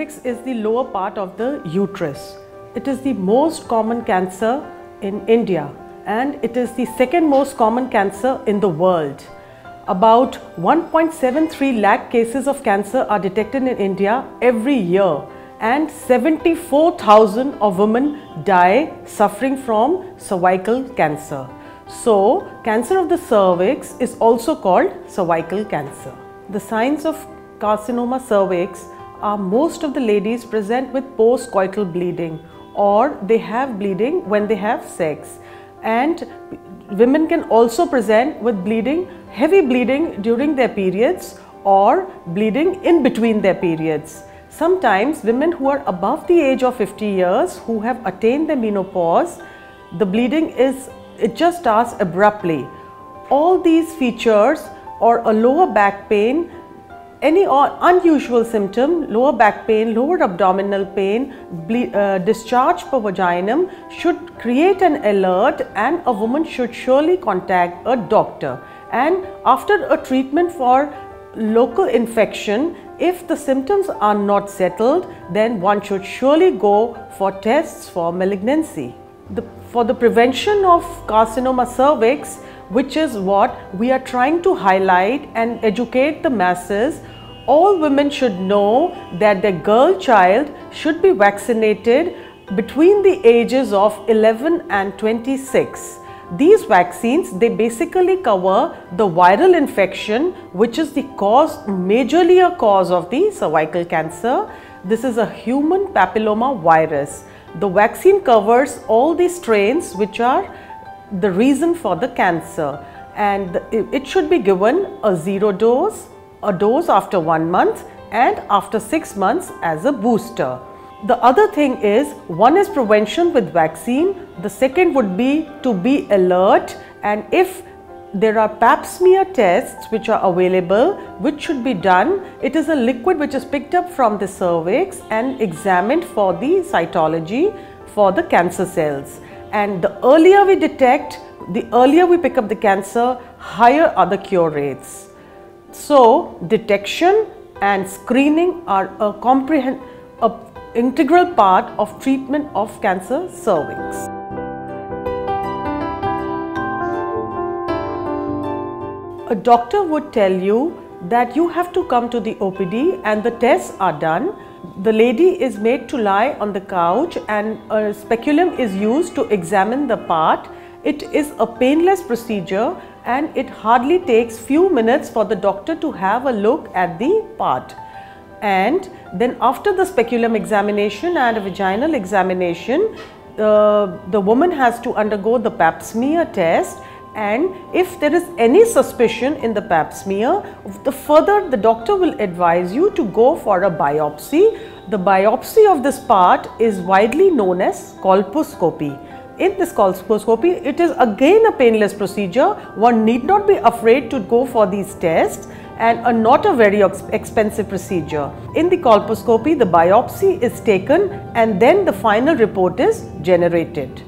cervix is the lower part of the uterus. It is the most common cancer in India and it is the second most common cancer in the world. About 1.73 lakh cases of cancer are detected in India every year and 74,000 of women die suffering from cervical cancer. So, cancer of the cervix is also called cervical cancer. The signs of carcinoma cervix are most of the ladies present with postcoital bleeding, or they have bleeding when they have sex, and women can also present with bleeding, heavy bleeding during their periods or bleeding in between their periods. Sometimes women who are above the age of 50 years who have attained their menopause, the bleeding just starts abruptly. All these features, or a lower back pain, any unusual symptom, lower back pain, lower abdominal pain, discharge per vaginum, should create an alert, and a woman should surely contact a doctor. And after a treatment for local infection, if the symptoms are not settled, then one should surely go for tests for malignancy. For the prevention of carcinoma cervix, which is what we are trying to highlight and educate the masses, all women should know that their girl child should be vaccinated between the ages of 11 and 26. These vaccines, they basically cover the viral infection, which is the cause, majorly a cause of the cervical cancer. This is a human papilloma virus. The vaccine covers all the strains which are the reason for the cancer, and it should be given a zero dose, a dose after 1 month, and after 6 months as a booster. The other thing is, one is prevention with vaccine, the second would be to be alert, and if there are Pap smear tests which are available, which should be done. It is a liquid which is picked up from the cervix and examined for the cytology for the cancer cells. And the earlier we detect, the earlier we pick up the cancer, higher are the cure rates. So, detection and screening are an integral part of treatment of cancer cervix. A doctor would tell you that you have to come to the OPD and the tests are done. The lady is made to lie on the couch and a speculum is used to examine the part. It is a painless procedure and it hardly takes few minutes for the doctor to have a look at the part. And then after the speculum examination and a vaginal examination, the woman has to undergo the Pap smear test. And if there is any suspicion in the Pap smear, the doctor will advise you to go for a biopsy. The biopsy of this part is widely known as colposcopy. In this colposcopy, it is again a painless procedure. One need not be afraid to go for these tests, and not a very expensive procedure. In the colposcopy, the biopsy is taken and then the final report is generated.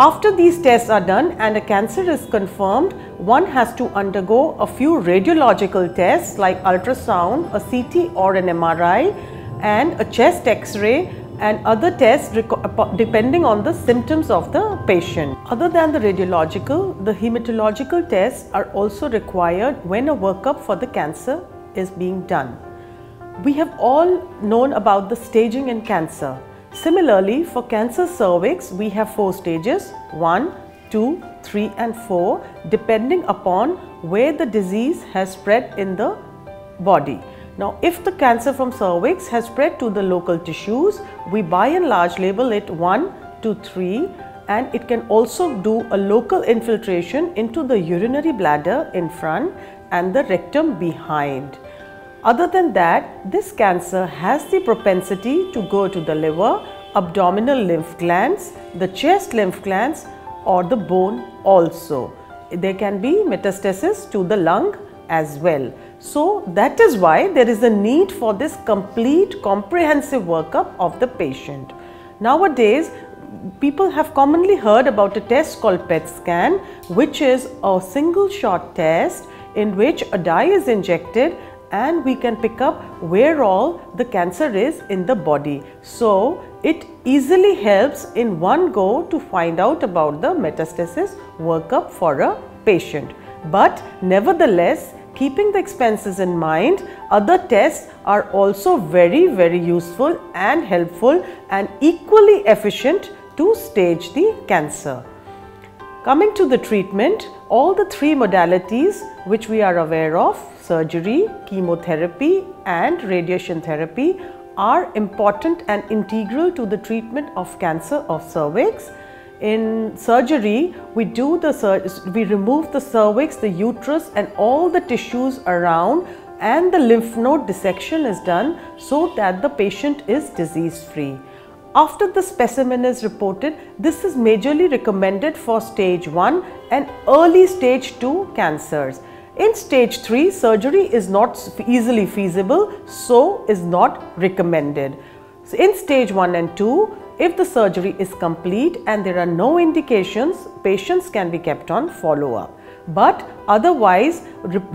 After these tests are done and a cancer is confirmed, one has to undergo a few radiological tests like ultrasound, a CT or an MRI, and a chest X-ray and other tests depending on the symptoms of the patient. Other than the radiological, the hematological tests are also required when a workup for the cancer is being done. We have all known about the staging in cancer. Similarly, for cancer cervix, we have 4 stages, 1, 2, 3 and 4, depending upon where the disease has spread in the body. Now, if the cancer from cervix has spread to the local tissues, we by and large label it 1, 2, 3, and it can also do a local infiltration into the urinary bladder in front and the rectum behind. Other than that, this cancer has the propensity to go to the liver, abdominal lymph glands, the chest lymph glands, or the bone also. There can be metastasis to the lung as well. So that is why there is a need for this complete, comprehensive workup of the patient. Nowadays, people have commonly heard about a test called PET scan, which is a single shot test in which a dye is injected and we can pick up where all the cancer is in the body. So it easily helps in one go to find out about the metastasis workup for a patient. But nevertheless, keeping the expenses in mind, other tests are also very, very useful and helpful and equally efficient to stage the cancer. Coming to the treatment, all the three modalities which we are aware of, surgery, chemotherapy and radiation therapy, are important and integral to the treatment of cancer of cervix. In surgery, we remove the cervix, the uterus and all the tissues around, and the lymph node dissection is done so that the patient is disease-free. After the specimen is reported, this is majorly recommended for stage 1 and early stage 2 cancers. In stage 3, surgery is not easily feasible, so is not recommended. So in stage 1 and 2, if the surgery is complete and there are no indications, patients can be kept on follow-up. But otherwise,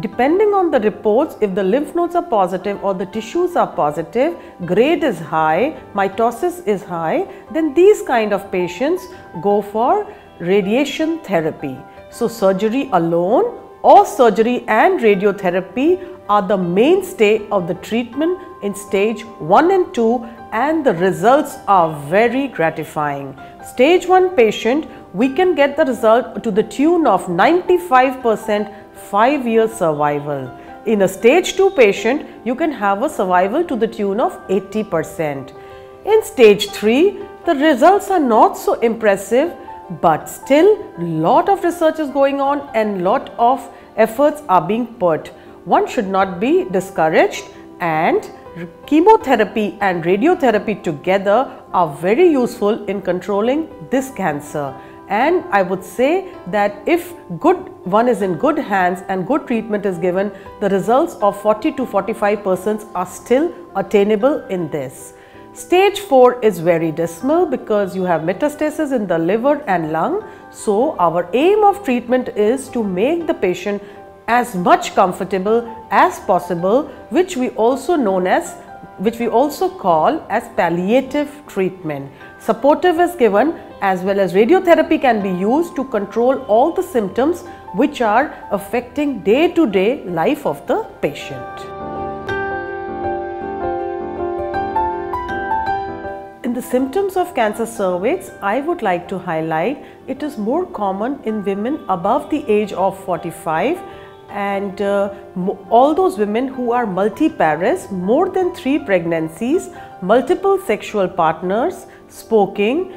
depending on the reports, if the lymph nodes are positive or the tissues are positive, grade is high, mitosis is high, then these kind of patients go for radiation therapy. So surgery alone or surgery and radiotherapy are the mainstay of the treatment in stage 1 and 2, and the results are very gratifying. Stage 1 patient, we can get the result to the tune of 95% 5-year survival. In a stage 2 patient, you can have a survival to the tune of 80%. In stage 3, the results are not so impressive, but still lot of research is going on and lot of efforts are being put. One should not be discouraged, and chemotherapy and radiotherapy together are very useful in controlling this cancer. And I would say that if one is in good hands and good treatment is given, the results of 40 to 45% are still attainable in this. Stage 4 is very dismal because you have metastasis in the liver and lung. So our aim of treatment is to make the patient as much comfortable as possible, which we also call as palliative treatment. Supportive is given, as well as radiotherapy can be used to control all the symptoms which are affecting day-to-day life of the patient. In the symptoms of cancer cervix, I would like to highlight it is more common in women above the age of 45, and all those women who are multiparous, more than 3 pregnancies, multiple sexual partners, smoking,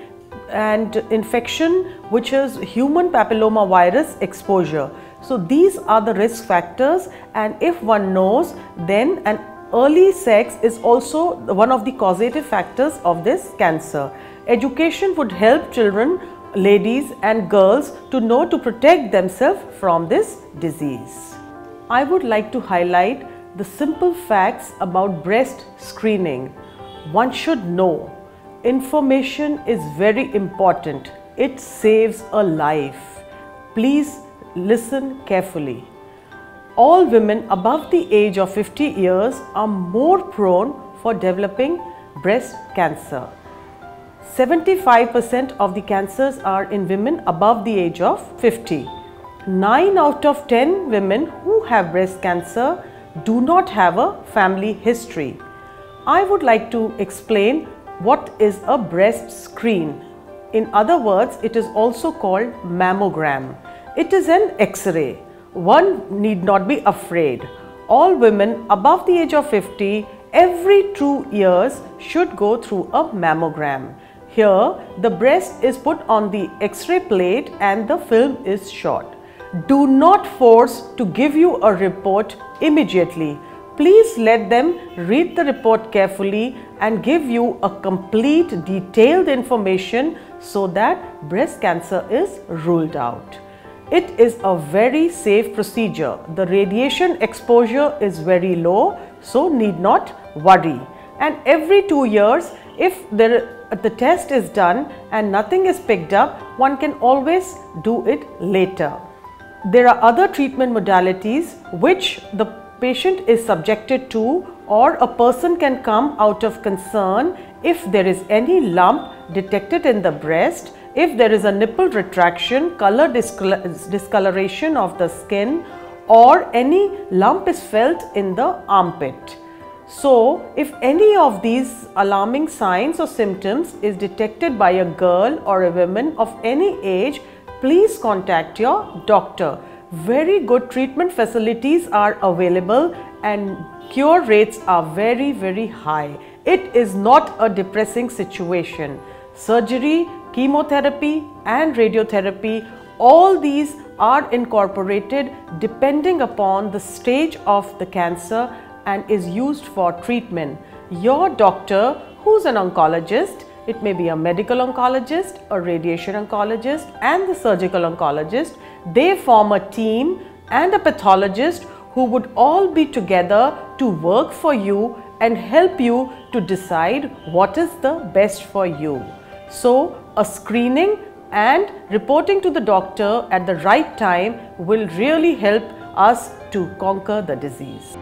and infection which is human papilloma virus exposure. So these are the risk factors, and if one knows, then an early sex is also one of the causative factors of this cancer. Education would help children, ladies and girls to know to protect themselves from this disease. I would like to highlight the simple facts about breast screening. One should know information is very important. It saves a life. Please listen carefully. All women above the age of 50 years are more prone for developing breast cancer. 75% of the cancers are in women above the age of 50. 9 out of 10 women who have breast cancer do not have a family history. I would like to explain what is a breast screen. In other words, it is also called mammogram. It is an X-ray. One need not be afraid. All women above the age of 50 every 2 years should go through a mammogram. Here, the breast is put on the X-ray plate and the film is shot. Do not force to give you a report immediately. Please let them read the report carefully and give you a complete detailed information so that breast cancer is ruled out. It is a very safe procedure. The radiation exposure is very low, so need not worry. And every 2 years, if the test is done and nothing is picked up, one can always do it later. There are other treatment modalities which the patient is subjected to, or a person can come out of concern if there is any lump detected in the breast, if there is a nipple retraction, color discoloration of the skin, or any lump is felt in the armpit. So, if any of these alarming signs or symptoms is detected by a girl or a woman of any age, please contact your doctor. Very good treatment facilities are available and cure rates are very, very high. It is not a depressing situation. Surgery, chemotherapy and radiotherapy, all these are incorporated depending upon the stage of the cancer and is used for treatment. Your doctor, who's an oncologist, it may be a medical oncologist, a radiation oncologist and the surgical oncologist, they form a team and a pathologist who would all be together to work for you and help you to decide what is the best for you. So, a screening and reporting to the doctor at the right time will really help us to conquer the disease.